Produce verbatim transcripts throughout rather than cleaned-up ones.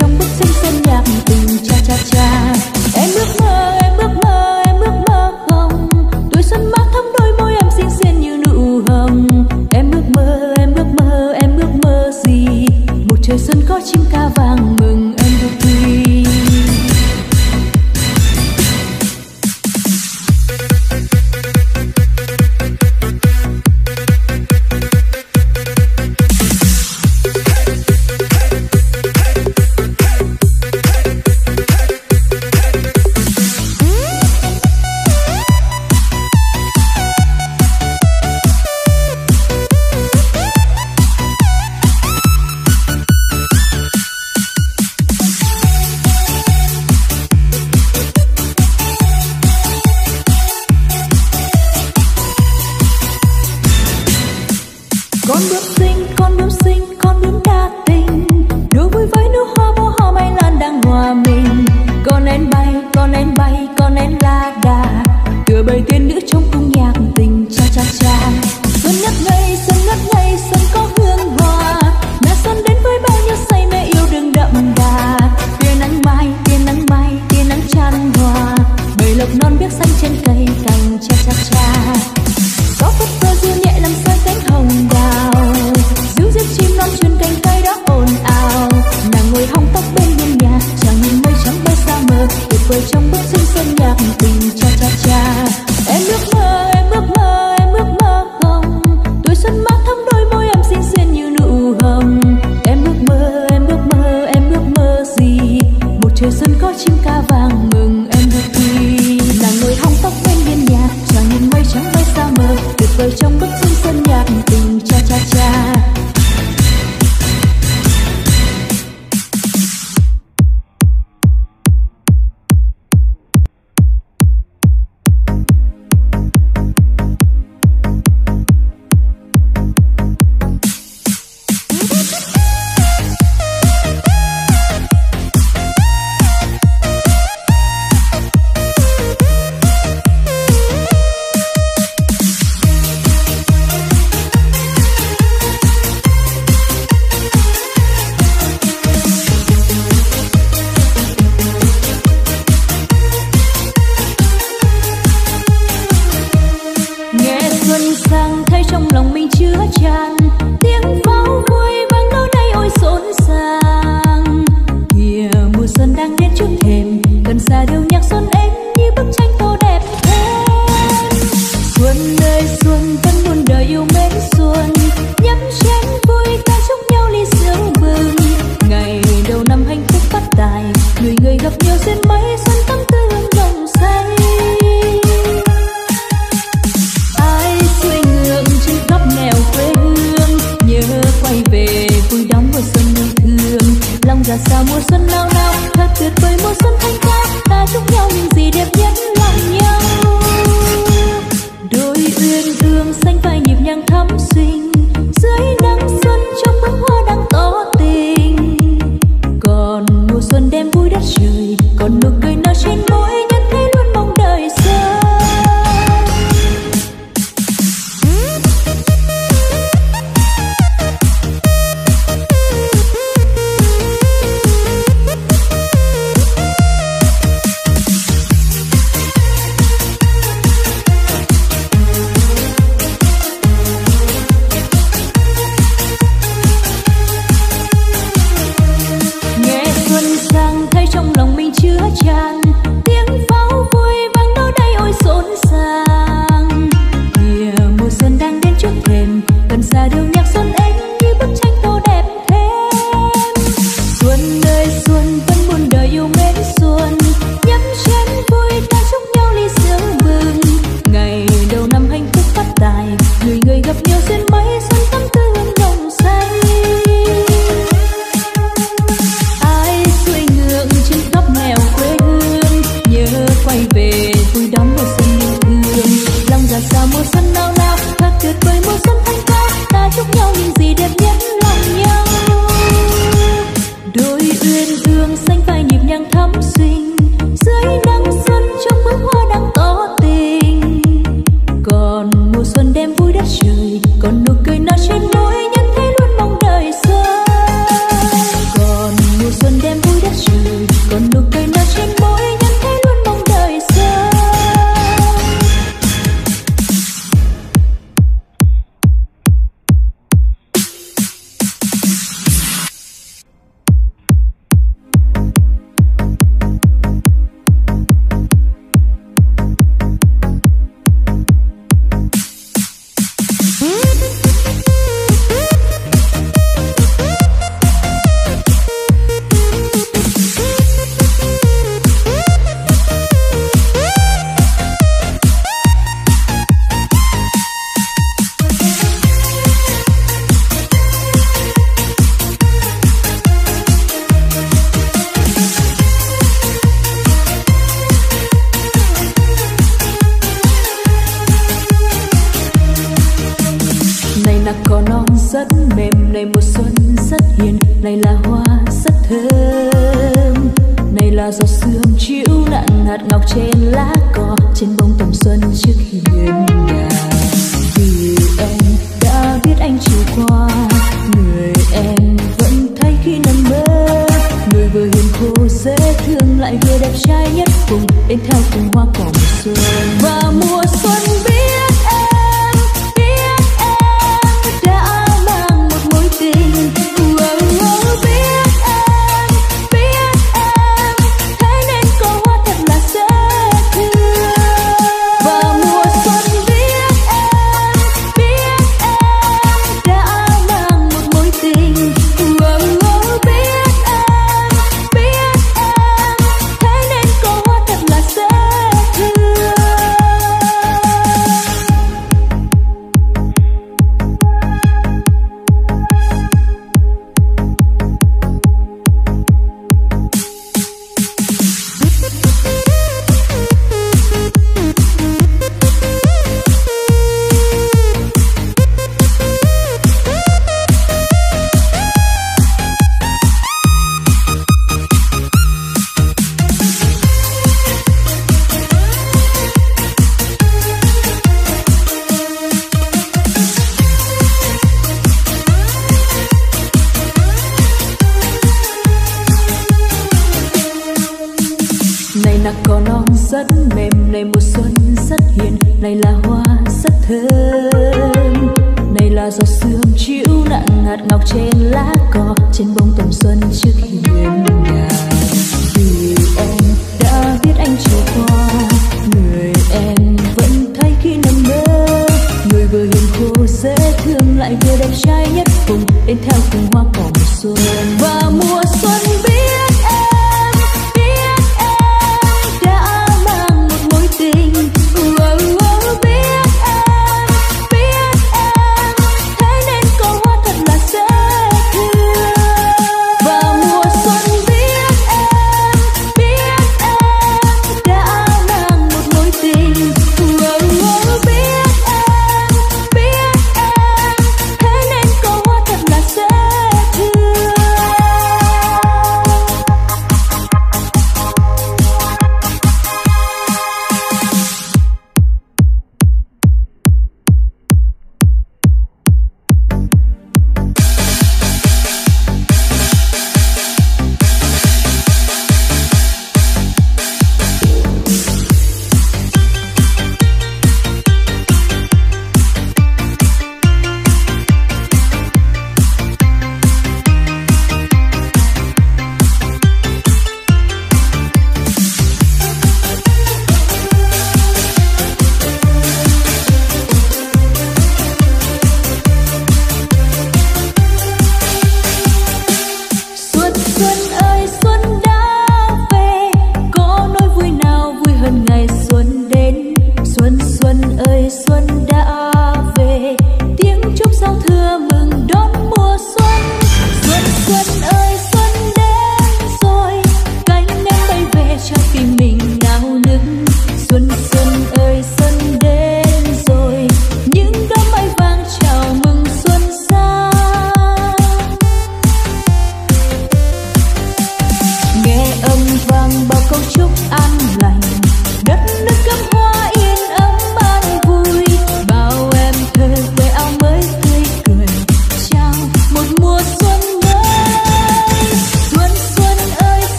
Trong bức tranh sơn nhạc tình cha cha cha, em ước mơ em ước vời trong bức xương sơn nhạc tình cha cha cha. Em ước mơ, em ước mơ, em ước mơ không? Tuổi xuân mát thắm đôi môi em xinh xinh như nụ hồng. Em ước mơ, em ước mơ, em ước mơ gì? Một trời xuân có chim ca vàng mừng em được đi. Nàng ngồi hóng tóc bên biên nhạc, chàng nhìn mây trắng bay xa mờ, tuyệt vời trong bức xương sơn nhạc tình cha cha cha. Nàng cỏ non rất mềm, này mùa xuân rất hiền, này là hoa rất thơm, này là giọt sương chiếu nặng hạt ngọc trên lá cỏ, trên bông tầm xuân trước khi đến nhà. Vì em đã biết anh trôi qua, người em vẫn thấy khi nằm mơ, người vừa hiền khô dễ thương lại vừa đẹp trai nhất vùng, đến theo cùng hoa cỏ mùa xuân. Và mùa xuân biết em, biết em đã mang một mối tình. Wow, wow, biết em, biết em thế nên có hoa thật là dễ thương. Và mùa xuân biết em, biết em đã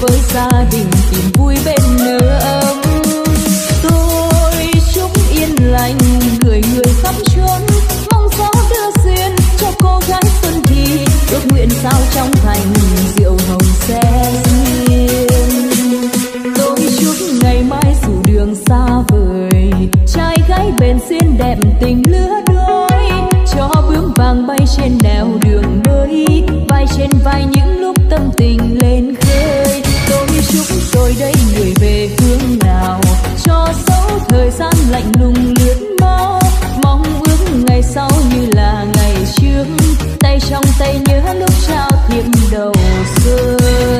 với gia đình tìm vui bên nửa ấm. Tôi chúc yên lành người người khắp chốn, mong gió đưa duyên cho cô gái xuân thì ước nguyện sao trong thành rượu hồng sen yên. Tôi chúc ngày mai dù đường xa vời, trai gái bền duyên đẹp tình lứa đôi, cho bướm vàng bay trên nẻo đường đời, vai trên vai những lúc tâm tình lên khơi. Tôi chúc tôi đây người về phương nào, cho dẫu thời gian lạnh lùng lướt mau, mong ước ngày sau như là ngày trước, tay trong tay nhớ lúc trao thiệp đầu xuân.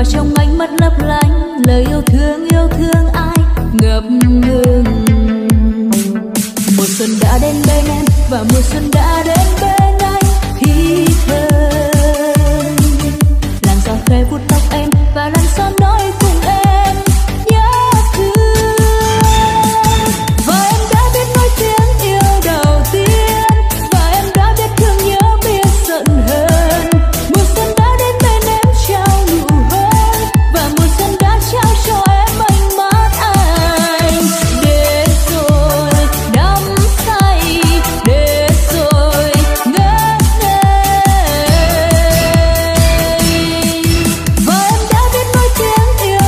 và trong ánh mắt lấp lánh lời yêu thương yêu thương ai ngập ngừng. Mùa xuân đã đến bên em và mùa xuân đã đến bên anh thì thơm. Làn gió khẽ vuốt tóc em và làn gió nói cùng em nhớ thương. Và em đã biết nói tiếng yêu đầu tiên, và em đã biết thương nhớ biết giận hơn. Mùa xuân đã đến bên em trao nụ hôn, và mùa xuân đã trao cho em ánh mắt anh. Để rồi đắm say, để rồi ngỡ ngàng. Và em đã biết nói tiếng yêu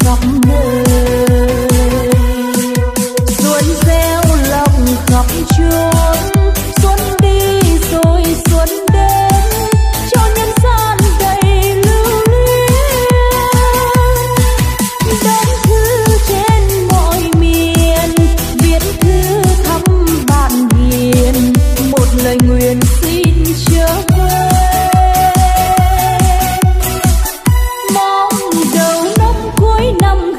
khắp nơi, xuân gieo lòng khắp chốn, xuân đi rồi xuân đến cho nhân gian đầy lưu luyến. Đón thư trên mọi miền, viết thư thăm bạn hiền, một lời nguyện xin chớ quên. Hãy subscribe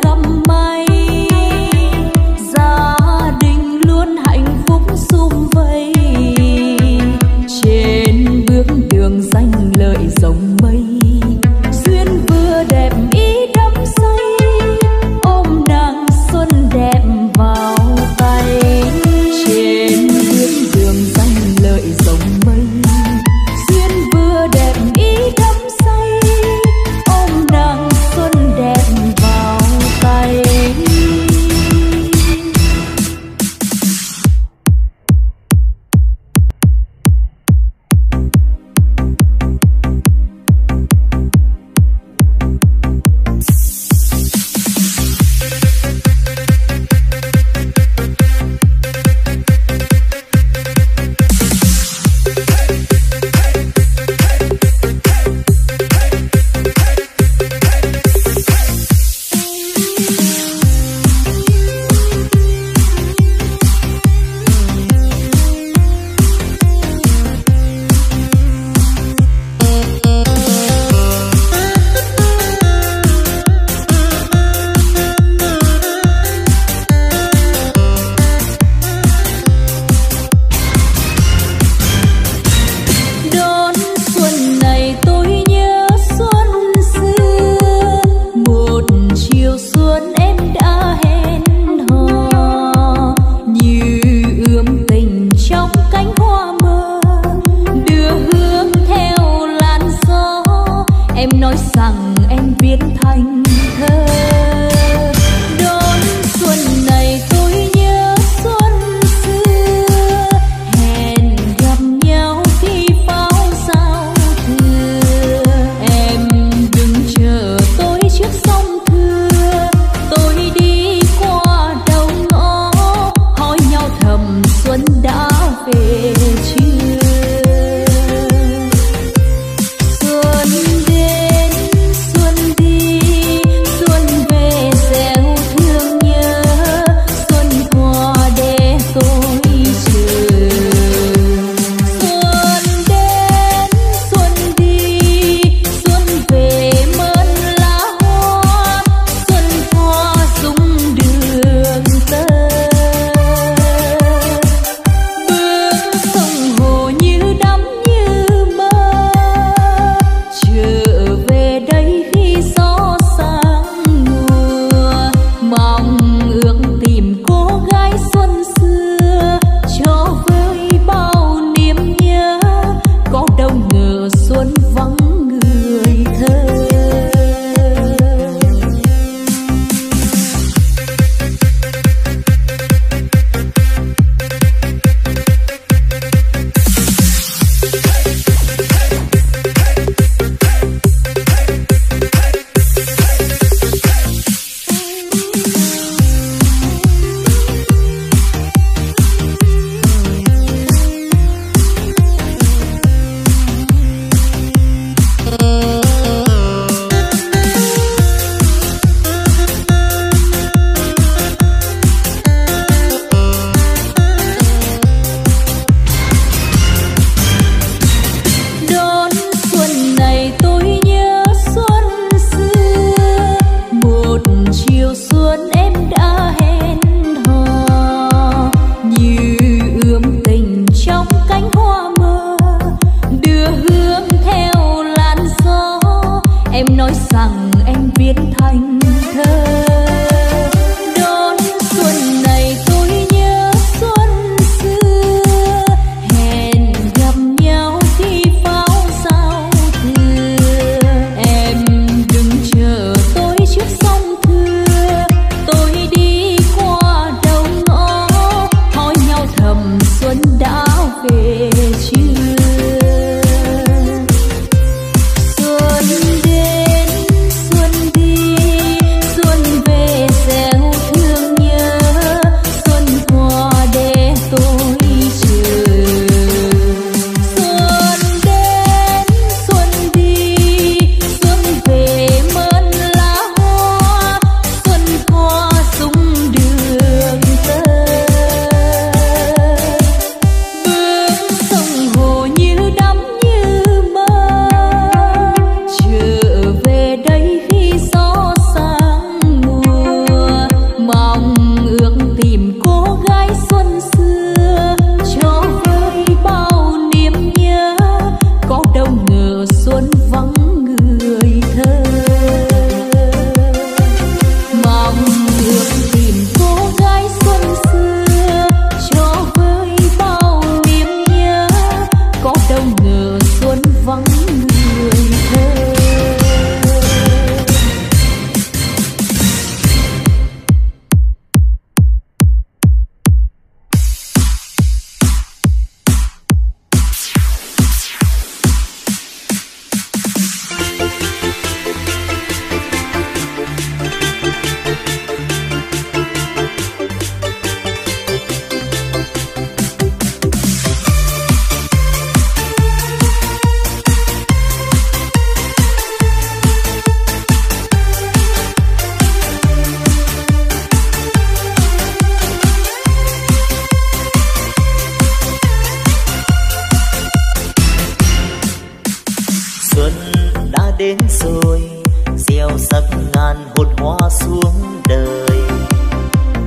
hoa xuống đời,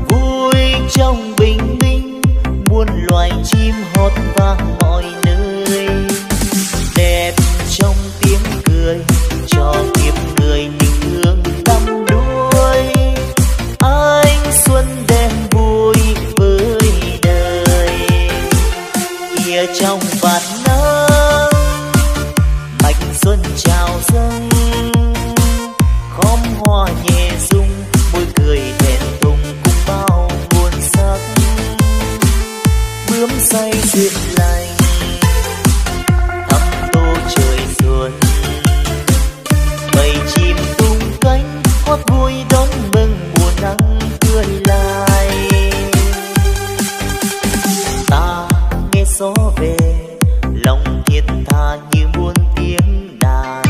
vui trong bình minh muôn loài chim hót vang mọi nơi. Đẹp trong tiếng cười cho kiếp người tình thương đắm đuối, anh xuân đem vui với đời. Kia trong vạt nắng mạch xuân trào dâng, hoa nhẹ rung môi cười thẹn thùng cùng bao buồn sắc. Bướm say duyên lành thắm tô trời xuân, bầy chim tung cánh hót vui đón mừng mùa nắng tươi lai. Ta nghe gió về lòng thiết tha như muôn tiếng đàn,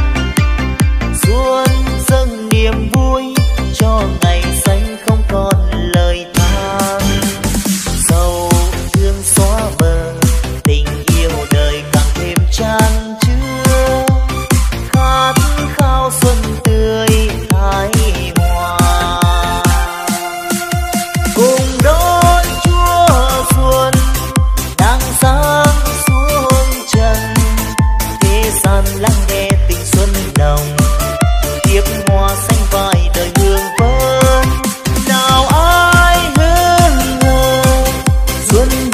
xuân dâng niềm vui cho ngày xanh không còn lời than. Sầu thương xóa bờ tình yêu đời càng thêm chan chứa, khát khao xuân tươi thái hòa. Cùng đón Chúa xuân đang sáng xuống trần, thế gian lắng nghe tình xuân đồng. Gió về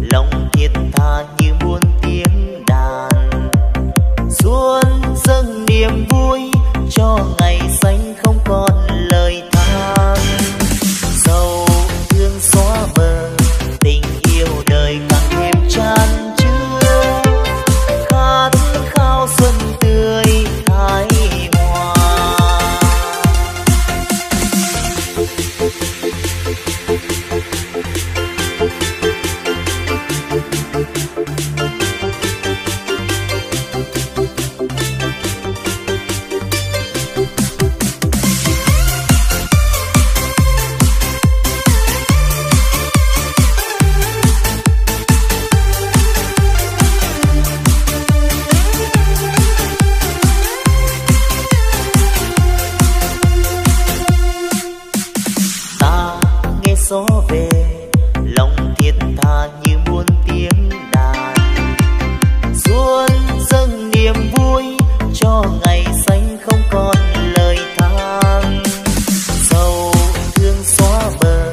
lòng thiết tha như muôn tiếng đàn, xuân dâng niềm vui cho ngày xanh không còn lời than. Sầu thương xóa mờ tình yêu đời càng thêm chan chứa, khát khao xuân tươi thái hòa. Gió về lòng thiết tha như muôn tiếng đàn, xuân dâng niềm vui cho ngày xanh không còn lời than. Sầu thương xóa bờ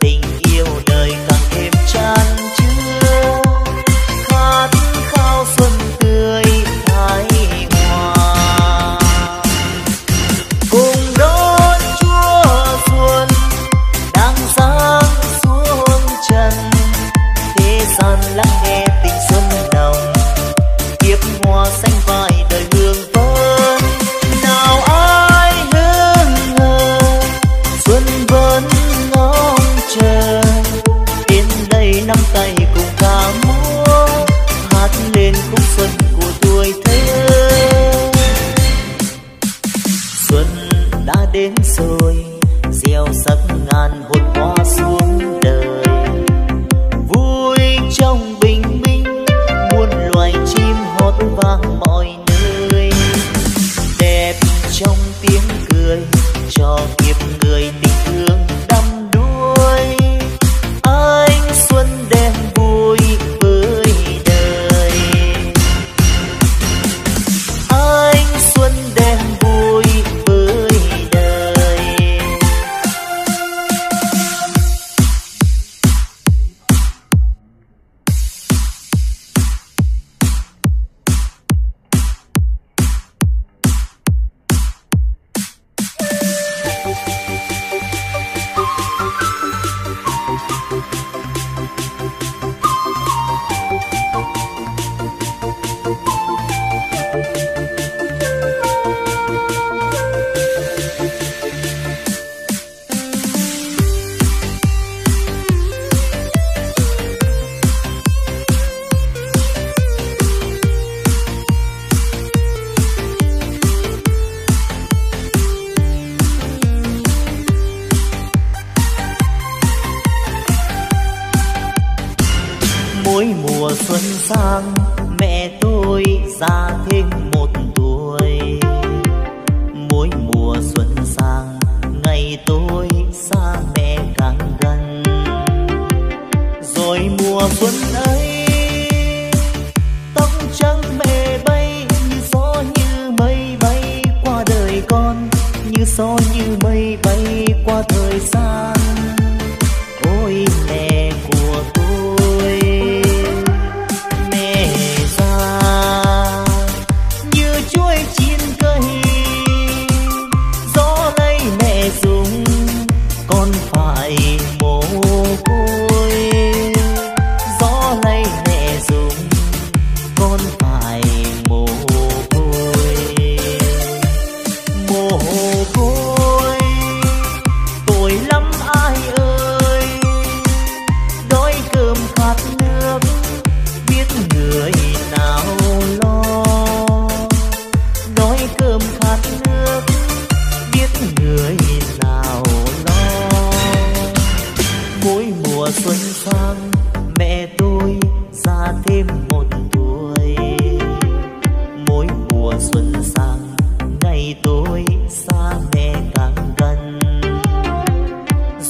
tình yêu đời càng thêm chan chứa, khát khao xuân tươi thái hòa. Cùng đón Chúa xuân sáng xuống trần, thế gian lắng nghe tình xuân đồng, kiếp hoa xanh vai đời hương phơn. Nào ai ngỡ ngờ xuân vẫn ngóng chờ, đến đây nắm tay cùng ca múa hát lên khúc xuân của tuổi thơ. Xuân đã đến rồi gieo sắc ngàn hồn hoa xuống đời, vui trong bình minh muôn loài chim hót vang mọi nơi. Đẹp trong tiếng cười cho kiếp người tình thương đắm đuối, xuân sang, mẹ tôi già thêm một tuổi. Mỗi mùa xuân sang, ngày tôi xa mẹ càng gần. Rồi mùa xuân ấy, tóc trắng mẹ bay như gió như mây bay qua đời con, như gió như mây bay qua thời gian. Ôi mẹ của tôi, mẹ già như chuối chín cây, gió lấy mẹ dùng con phải mồ côi. Gió lấy mẹ dùng con phải mồ côi. Mồ côi tội lắm ai ơi, đói cơm khát nước biết người nào lo. Đói cơm khát nước biết người nào lo. Mỗi mùa xuân sang, mẹ tôi già thêm một tuổi. Mỗi mùa xuân sang, ngày tôi xa mẹ càng gần.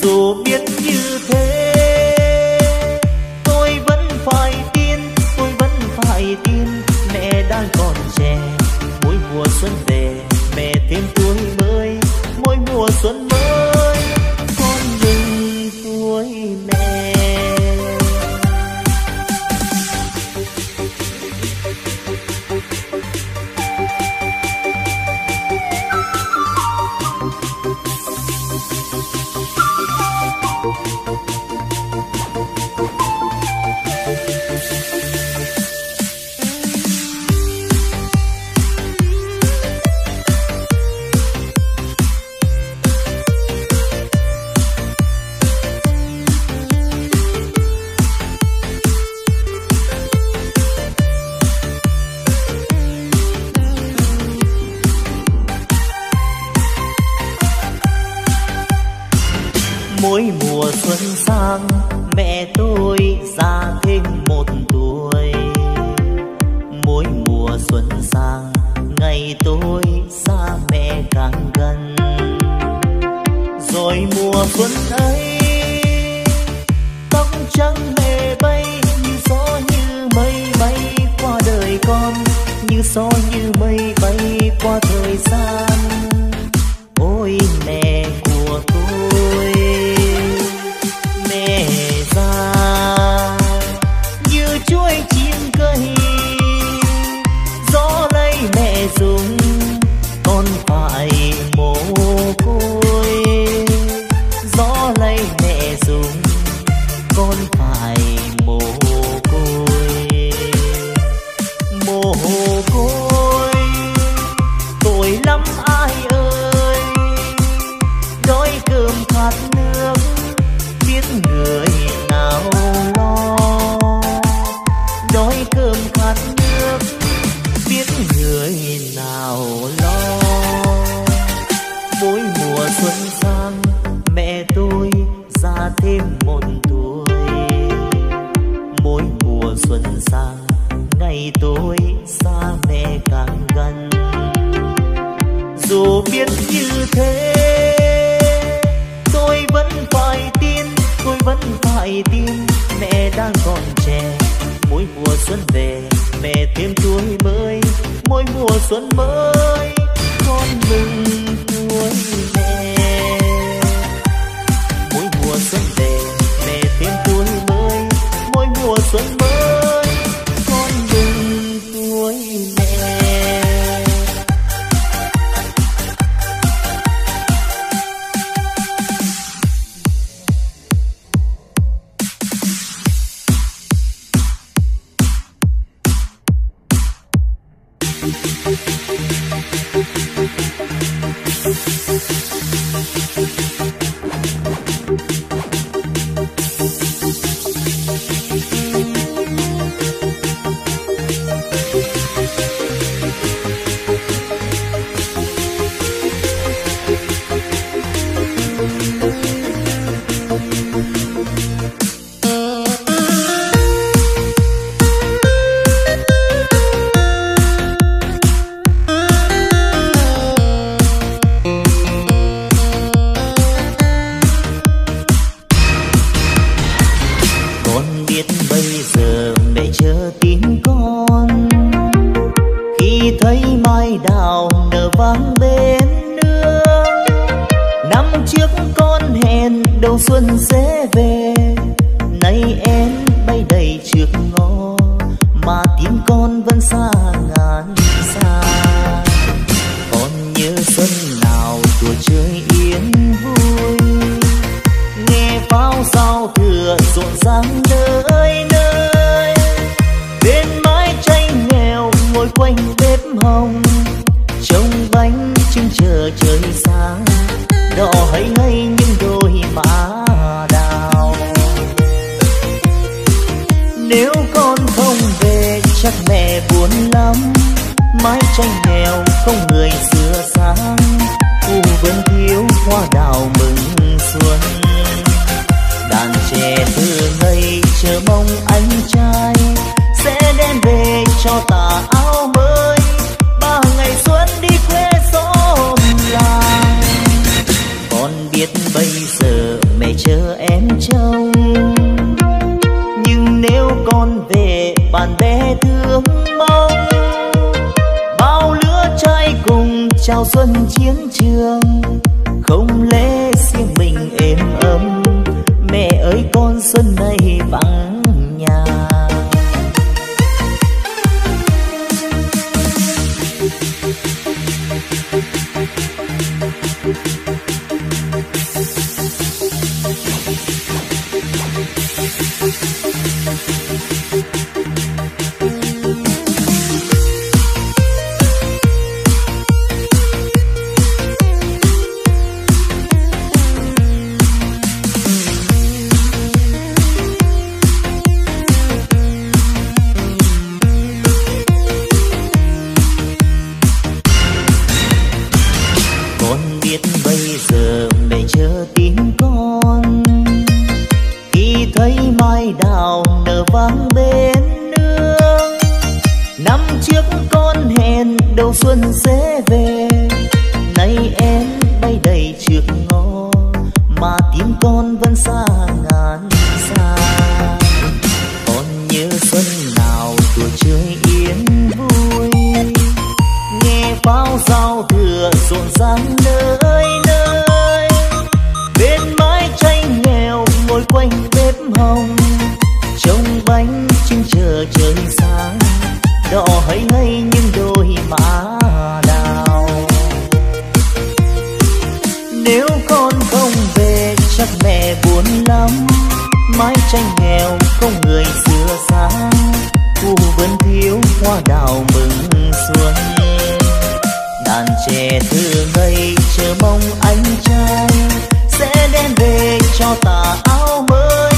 Dù biết như thế, tôi vẫn phải tin, tôi vẫn phải tin mẹ đang còn trẻ. Mỗi mùa xuân về, mẹ thêm tuổi mới. Mỗi mùa xuân mới, con mừng tuổi mẹ. Mỗi mùa xuân sang, mẹ tôi già thêm một tuổi. Mỗi mùa xuân sang, ngày tôi xa mẹ càng gần. Rồi mùa xuân ấy, tóc trắng mẹ bay như gió như mây bay qua đời con, như gió như mây bay qua thời gian. Ôi mẹ của tôi, mẹ già như chuối chín cây, gió lấy mẹ dùng con phải mồ côi. Gió lấy mẹ dùng con phải mồ côi. Mồ côi tội lắm ai ơi, đói cơm khát nước biết người nào lo. Đói cơm khát nước biết người nào lo. Mỗi mùa xuân sang, mẹ tôi già thêm một tuổi. Mỗi mùa xuân sang, ngày tôi xa mẹ càng gần. Dù biết như thế, tôi vẫn phải tin, tôi vẫn phải tin mẹ đang còn trẻ. Mỗi mùa xuân về, mẹ thêm tuổi mới. Mỗi mùa xuân mới, con mừng tuổi mẹ. Mỗi mùa xuân về, mẹ thêm tuổi mới. Mỗi mùa xuân mới, con mừng tuổi mẹ. Thank you. mong xuân sẽ về. Nay em bay đầy trước ngõ mà tiếng con vẫn xa ngàn xa. Con nhớ xuân nào đùa chơi yên vui, nghe pháo sao thừa rộn ràng nơi nơi. Bên mái tranh nghèo ngồi quanh bếp hồng, trông bánh chưng chờ trời sáng đỏ hãy ngay những đôi má đào. Nếu con không về chắc mẹ buồn lắm, mái tranh nghèo không người xưa sáng, khu vẫn thiếu hoa đào mừng xuân. Đàn trẻ thơ ngây chờ mong anh trai sẽ đem về cho ta áo mới, ba ngày xuân đi quê xóm làng. Con biết bây giờ mẹ chờ em trông, nhưng nếu con về bạn bè thương mong, bao lứa trai cùng chào xuân chiến trường, không lẽ riêng mình êm ấm. Mẹ ơi con xuân này vắng nhà. Xuân sẽ về, nay em bay đầy trước ngõ mà tiếng con vẫn xa ngàn xa. Con nhớ xuân nào tuổi chơi yên vui, nghe pháo giao thừa rộn ràng nơi nơi. Bên mái tranh nghèo ngồi quanh bếp hồng, trông bánh chưng chờ trời sáng đỏ hãy ngay những đôi má đào. Nếu con không về chắc mẹ buồn lắm, mái tranh nghèo không người xưa sáng, khu vẫn thiếu hoa đào mừng xuân. Đàn trẻ thơ ngây chờ mong anh trai sẽ đem về cho ta áo mới,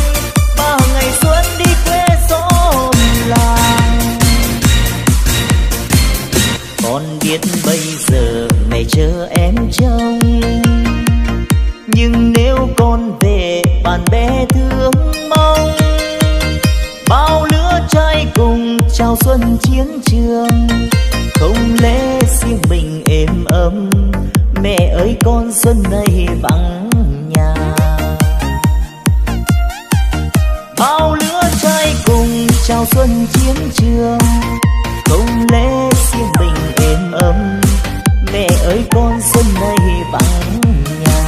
ba ngày xuân đi quê xóm làng. Con biết bây giờ mẹ chờ em trông, nhưng nếu con về bạn bè thương mong, bao lứa trai cùng chào xuân chiến trường, không lẽ riêng mình êm ấm. Mẹ ơi con xuân này vắng nhà, bao lứa trai cùng chào xuân chiến trường, không lẽ riêng mình êm ấm. Mẹ ơi con xuân này vắng nhà.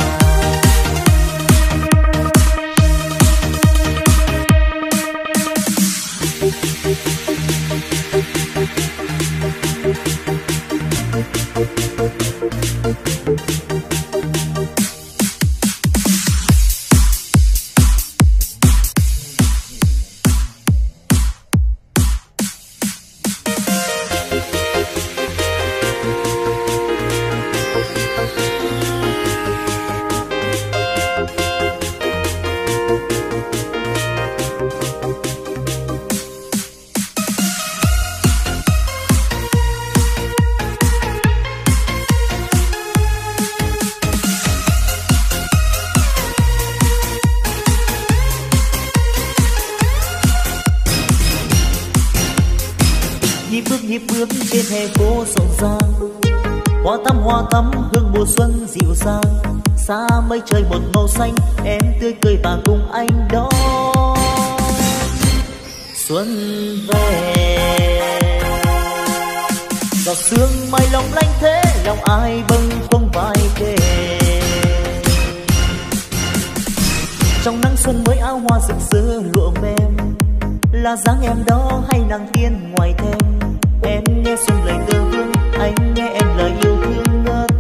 Xa mây trời một màu xanh, em tươi cười và cùng anh đó. Xuân về giọt sương mai lòng lanh thế, lòng ai bâng khuâng vai kề. Trong nắng xuân với áo hoa rực rỡ lụa mềm, là dáng em đó hay nàng tiên ngoài thềm? Em nghe xuân lời tơ vương, anh nghe em lời yêu thương ngất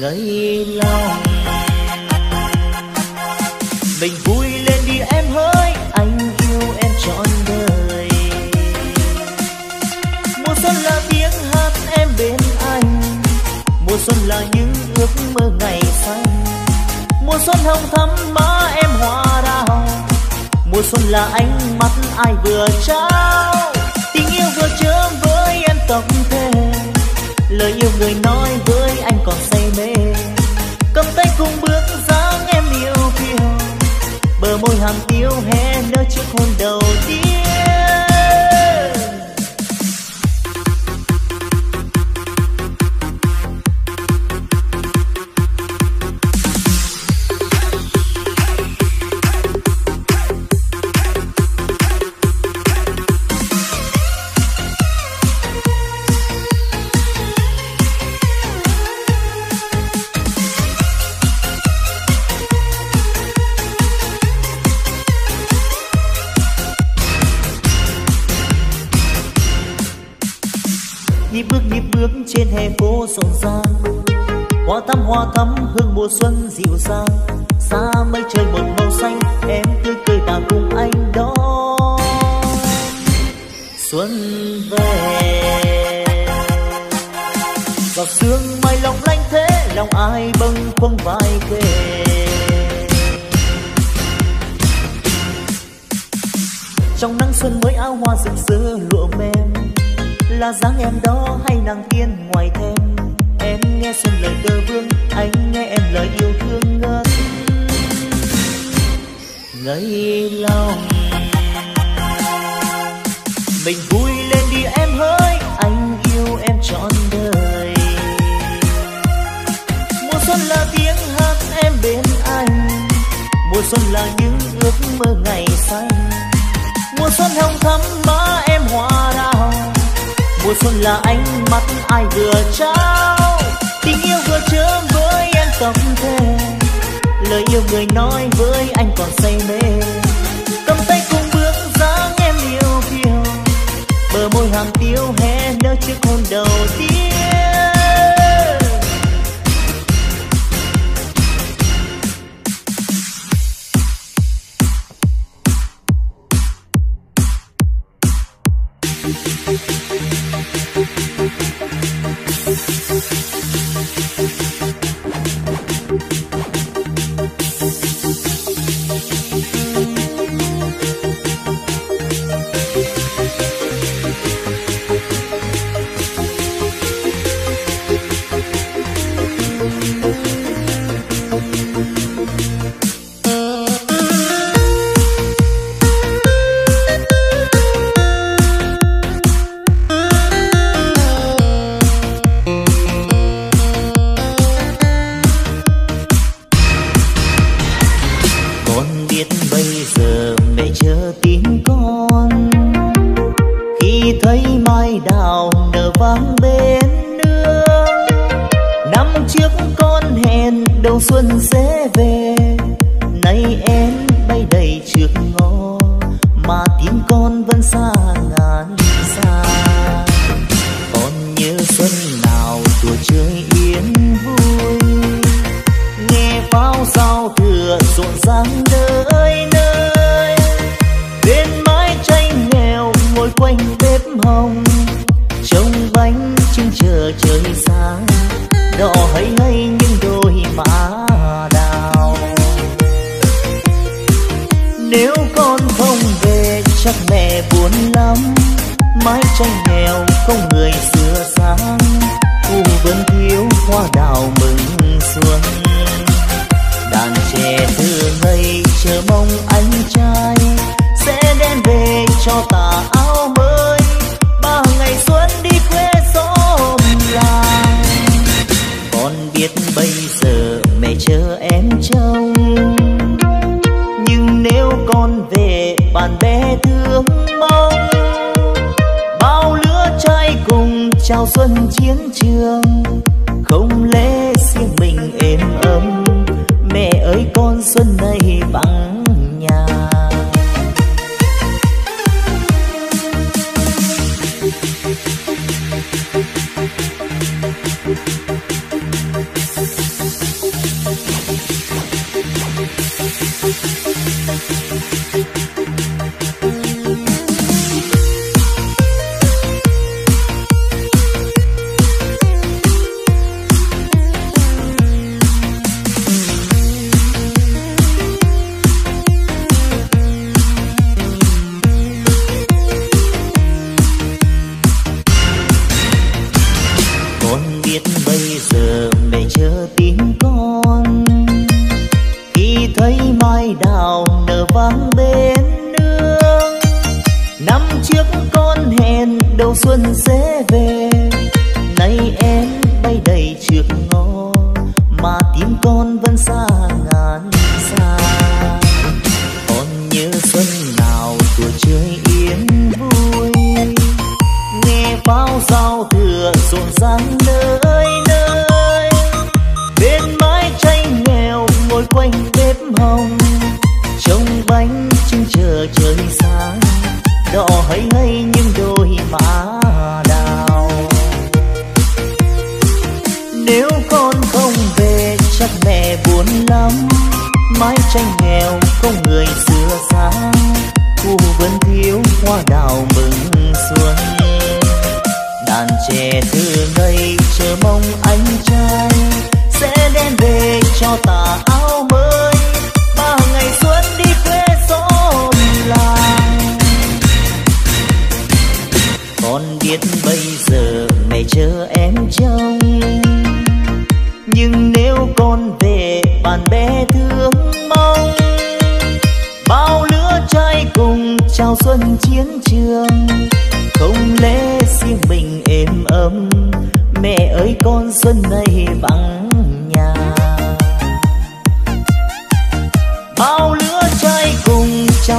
ngây lòng. Mình vui lên đi em hỡi, anh yêu em trọn đời. Mùa xuân là tiếng hát em bên anh, mùa xuân là những ước mơ ngày xanh, mùa xuân hồng thắm má em hoa đào, mùa xuân là ánh mắt ai vừa trao. Tình yêu vừa chớm với em tộc thề, lời yêu người nói với anh còn say mê. Cầm tay cùng bước dáng em yêu kiều, bờ môi hàm tiêu hé nở chiếc hôn đầu tiên. Trên hè phố rộn ràng, hoa thắm hoa thắm hương mùa xuân dịu dàng. Xa mây trời một màu xanh, em tươi cười ta cùng anh đó. Xuân về, giọt sương mai lòng lanh thế, lòng ai bâng khuâng vai kề. Trong nắng xuân mới áo hoa rực rỡ lụa mềm, là dáng em đó hay nàng tiên ngoài thềm? Em nghe xuân lời tơ vương, anh nghe em lời yêu thương ngất ngây lòng. Mình vui lên đi em hỡi, anh yêu em trọn đời. Mùa xuân là tiếng hát em bên anh, mùa xuân là những ước mơ ngày xanh, mùa xuân hồng thắm má em hoa đào, mùa xuân là ánh mắt ai vừa trao. Tình yêu vừa chớm với em tâm thề, lời yêu người nói với anh còn say mê. Cầm tay cùng bước dáng em yêu kiều, bờ môi hàm tiêu hé nở chiếc hôn đầu tiên. Mẹ ơi xuân này bằng nhà.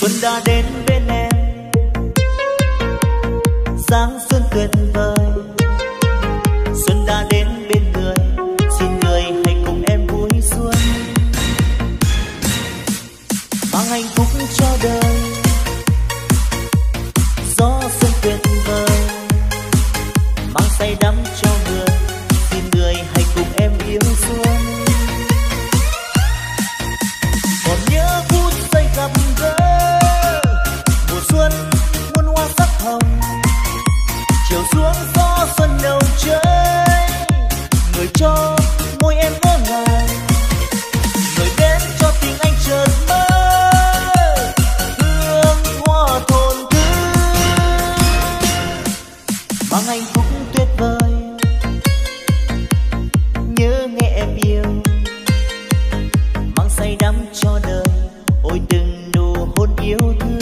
Xuân đã đến bên em, sáng xuân tuyệt vời. Xuân đã đến bên người, xin người hãy cùng em vui xuân, mang hạnh phúc cho đời. Gió xuân tuyệt vời, mang say đắm cho người, xin người hãy cùng em yêu xuân. Còn nhớ phút giây gặp gỡ mùa xuân, muôn hoa sắc hồng, chiều xuống gió xuân đầu trời, người cho môi em ngỡ ngàng, người đến cho tình anh chợt mơ hương hoa thôn thứ, mang hạnh phúc tuyệt vời. Nhớ nghe em yêu, mang say đắm cho đời, ôi từng nụ hôn yêu thương,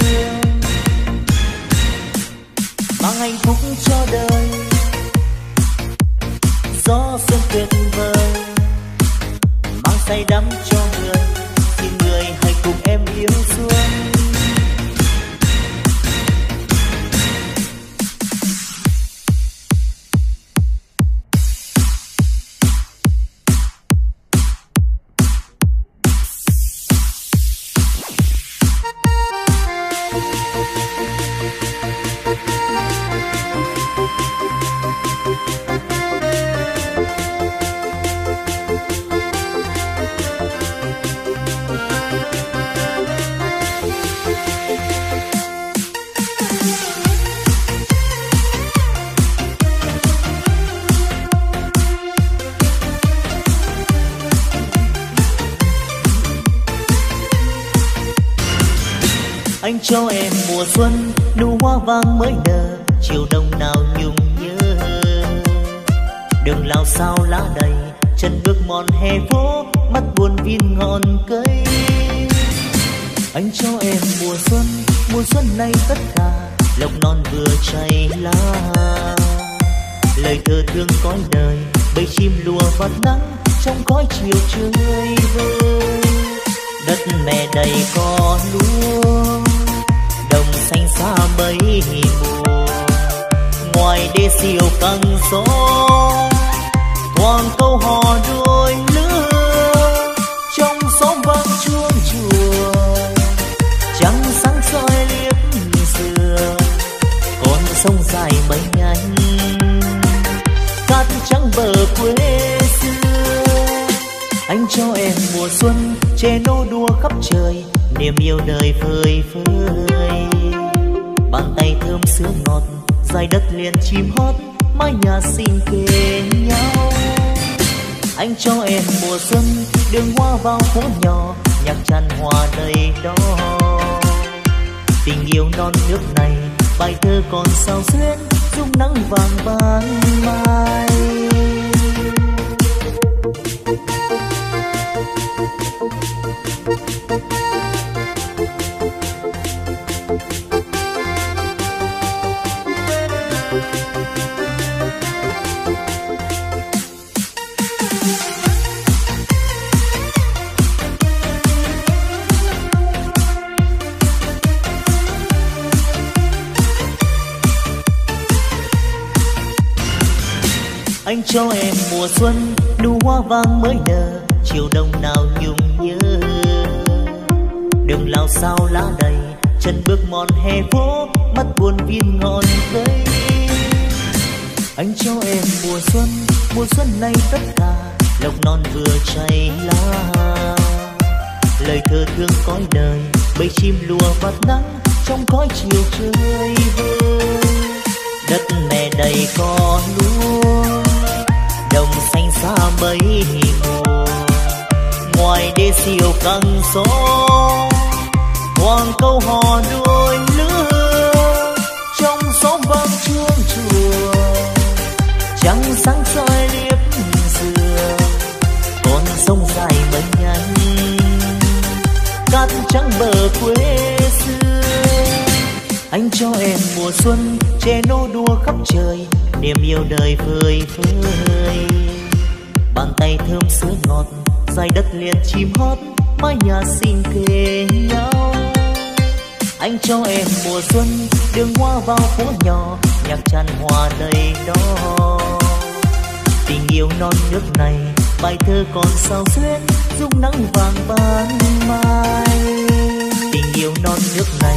mang hạnh phúc cho đời. Gió xuân tuyệt vời, mang say đắm cho người, khi người hãy cùng em yêu xuân. Anh cho em mùa xuân, nụ hoa vàng mới nở, chiều đông nào nhung nhớ. Đường lao sao lá đầy, chân bước mòn hè phố, mắt buồn vin ngọn cây. Anh cho em mùa xuân, mùa xuân nay tất cả lộc non vừa chảy lá. Lời thơ thương cõi đời, bầy chim lùa vạt nắng trong khói chiều chơi vơi. Đất mẹ đầy có lúa, đồng xanh xa mấy mùa, ngoài đê siêu căng gió, thoáng câu hò đôi lứa, trong xóm vang chuông chùa, trăng sáng soi liếp dừa, con sông dài mấy nhánh, cát trắng bờ quê xưa. Anh cho em mùa xuân, che nô đùa khắp trời, niềm yêu đời phơi phới. Bàn tay thơm sữa ngọt, dài đất liền chim hót, mái nhà xinh kề nhau. Anh cho em mùa xuân, đường hoa vào phố nhỏ, nhạc tràn hòa đầy đó. Tình yêu non nước này, bài thơ còn sao xuyến, dung nắng vàng vàng mai. Anh cho em mùa xuân, nụ hoa vàng mới nở, chiều đông nào nhung nhớ. Đường lao sao lá đầy, chân bước mòn hè phố, mắt buồn vin ngọn cây. Anh cho em mùa xuân, mùa xuân nay tất cả lộc non vừa chảy lá. Lời thơ thương cõi đời, bầy chim lùa vạt nắng trong khói chiều chơi vơi. Đất mẹ đầy có lúa, đồng xanh xa mấy mùa, ngoài đê siêu căng gió, thoáng câu hò đôi lứa, trong gió vang chuông chùa, trăng sáng soi liếp dừa, con sông dài mấy nhánh, cát trắng bờ quê xưa. Anh cho em mùa xuân, che nô đùa khắp trời, niềm yêu đời phơi phới. Bàn tay thơm sữa ngọt, dài đất liền chim hót, mái nhà xinh kề nhau. Anh cho em mùa xuân, đường hoa vào phố nhỏ, nhạc tràn hòa đầy đó. Tình yêu non nước này, bài thơ còn sao xuyên, rung nắng vàng ban mai. Tình yêu non nước này,